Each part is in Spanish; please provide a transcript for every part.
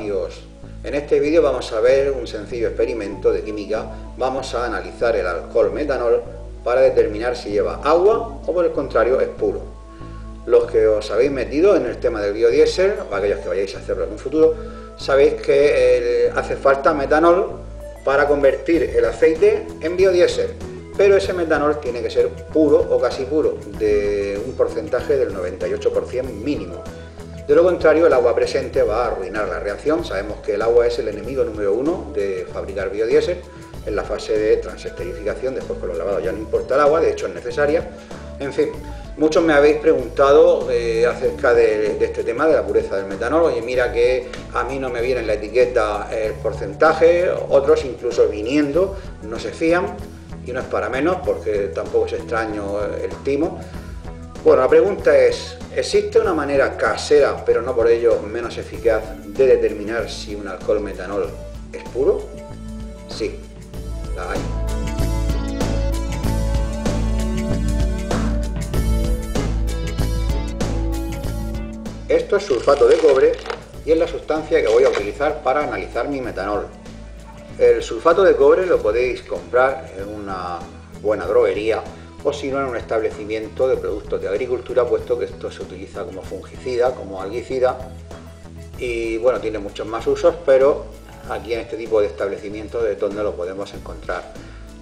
adiós. En este vídeo vamos a ver un sencillo experimento de química. Vamos a analizar el alcohol metanol para determinar si lleva agua o por el contrario es puro. Los que os habéis metido en el tema del biodiesel, o aquellos que vayáis a hacerlo en un futuro, sabéis que hace falta metanol para convertir el aceite en biodiesel, pero ese metanol tiene que ser puro o casi puro, de un porcentaje del 98% mínimo. De lo contrario, el agua presente va a arruinar la reacción. Sabemos que el agua es el enemigo número uno de fabricar biodiesel. En la fase de transesterificación, después con los lavados, ya no importa el agua, de hecho es necesaria. En fin, muchos me habéis preguntado acerca de este tema, de la pureza del metanol. Oye, mira que a mí no me viene en la etiqueta el porcentaje, otros incluso viniendo no se fían, y no es para menos porque tampoco es extraño el timo. Bueno, la pregunta es, ¿existe una manera casera, pero no por ello menos eficaz, de determinar si un alcohol metanol es puro? Sí, la hay. Esto es sulfato de cobre y es la sustancia que voy a utilizar para analizar mi metanol. El sulfato de cobre lo podéis comprar en una buena droguería, o si no en un establecimiento de productos de agricultura, puesto que esto se utiliza como fungicida, como alguicida, y bueno, tiene muchos más usos, pero aquí en este tipo de establecimientos es donde lo podemos encontrar.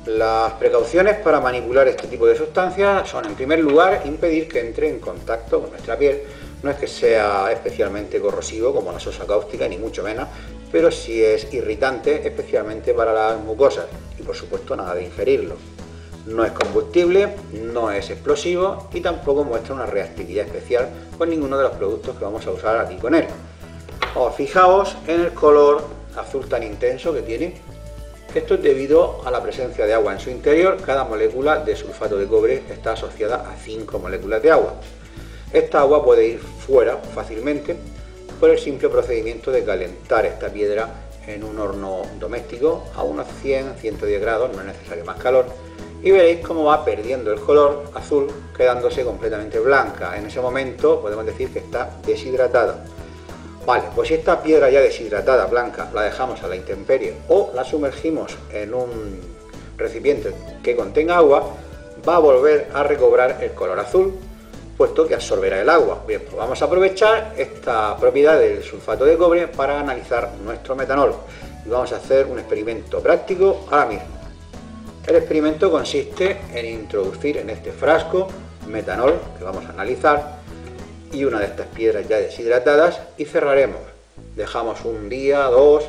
Las precauciones para manipular este tipo de sustancias son, en primer lugar, impedir que entre en contacto con nuestra piel. No es que sea especialmente corrosivo como la sosa cáustica, ni mucho menos, pero sí es irritante, especialmente para las mucosas, y por supuesto nada de ingerirlo. No es combustible, no es explosivo y tampoco muestra una reactividad especial con ninguno de los productos que vamos a usar aquí con él. Os fijaos en el color azul tan intenso que tiene. Esto es debido a la presencia de agua en su interior. Cada molécula de sulfato de cobre está asociada a 5 moléculas de agua. Esta agua puede ir fuera fácilmente por el simple procedimiento de calentar esta piedra en un horno doméstico a unos 100-110 grados, no es necesario más calor. Y veréis cómo va perdiendo el color azul, quedándose completamente blanca. En ese momento podemos decir que está deshidratada. Vale, pues si esta piedra ya deshidratada, blanca, la dejamos a la intemperie o la sumergimos en un recipiente que contenga agua, va a volver a recobrar el color azul, puesto que absorberá el agua. Bien, pues vamos a aprovechar esta propiedad del sulfato de cobre para analizar nuestro metanol. Y vamos a hacer un experimento práctico ahora mismo. El experimento consiste en introducir en este frasco metanol que vamos a analizar y una de estas piedras ya deshidratadas y cerraremos. Dejamos un día, dos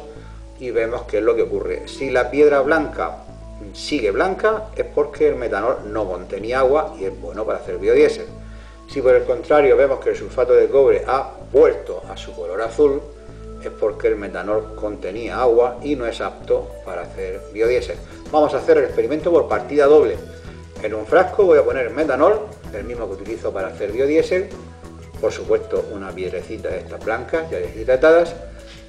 y vemos qué es lo que ocurre. Si la piedra blanca sigue blanca es porque el metanol no contenía agua y es bueno para hacer biodiesel. Si por el contrario vemos que el sulfato de cobre ha vuelto a su color azul es porque el metanol contenía agua y no es apto para hacer biodiesel. Vamos a hacer el experimento por partida doble. En un frasco voy a poner metanol, el mismo que utilizo para hacer biodiesel, por supuesto una piedrecita de estas blancas ya deshidratadas,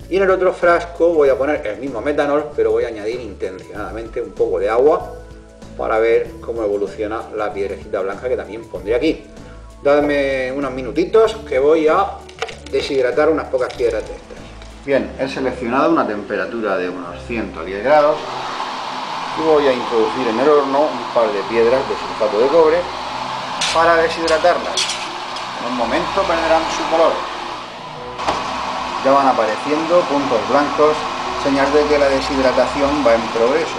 y en el otro frasco voy a poner el mismo metanol, pero voy a añadir intencionadamente un poco de agua para ver cómo evoluciona la piedrecita blanca que también pondré aquí. Dadme unos minutitos que voy a deshidratar unas pocas piedras de estas. Bien, he seleccionado una temperatura de unos 110 grados y voy a introducir en el horno un par de piedras de sulfato de cobre para deshidratarlas. En un momento perderán su color. Ya van apareciendo puntos blancos, señal de que la deshidratación va en progreso.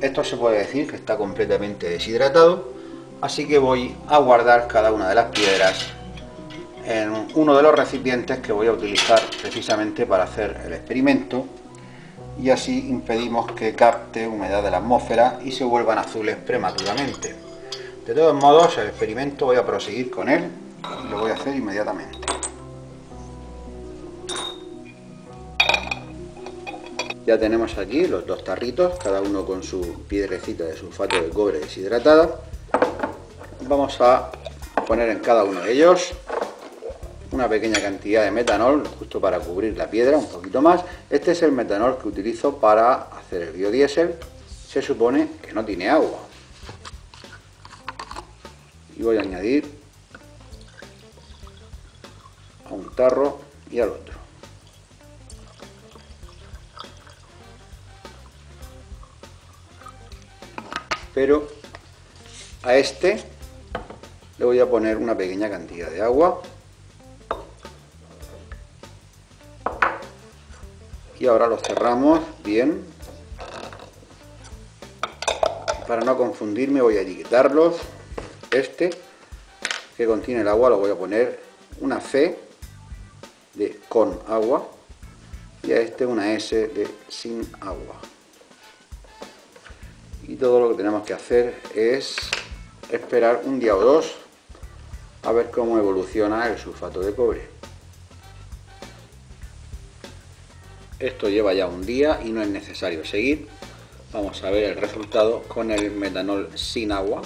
Esto se puede decir que está completamente deshidratado, así que voy a guardar cada una de las piedras en uno de los recipientes que voy a utilizar precisamente para hacer el experimento, y así impedimos que capte humedad de la atmósfera y se vuelvan azules prematuramente. De todos modos, el experimento voy a proseguir con él y lo voy a hacer inmediatamente. Ya tenemos aquí los dos tarritos, cada uno con su piedrecita de sulfato de cobre deshidratada. Vamos a poner en cada uno de ellos una pequeña cantidad de metanol, justo para cubrir la piedra, un poquito más. Este es el metanol que utilizo para hacer el biodiesel. Se supone que no tiene agua. Y voy a añadir a un tarro y al otro. pero a este le voy a poner una pequeña cantidad de agua. Y ahora lo cerramos bien. Para no confundirme voy a etiquetarlos. Este que contiene el agua lo voy a poner una C de con agua y a este una S de sin agua. Y todo lo que tenemos que hacer es esperar un día o dos a ver cómo evoluciona el sulfato de cobre. Esto lleva ya un día y no es necesario seguir. Vamos a ver el resultado con el metanol sin agua.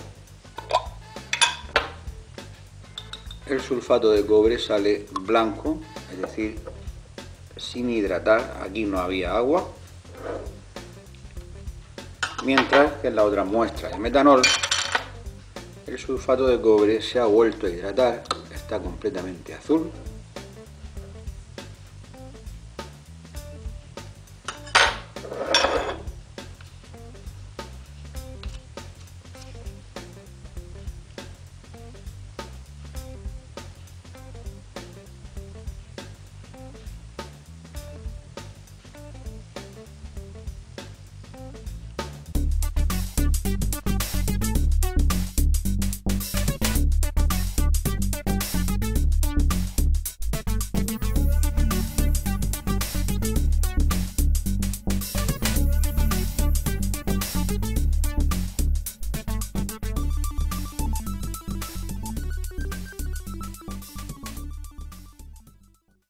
El sulfato de cobre sale blanco, es decir, sin hidratar. Aquí no había agua. Mientras que en la otra muestra de metanol, el sulfato de cobre se ha vuelto a hidratar, está completamente azul.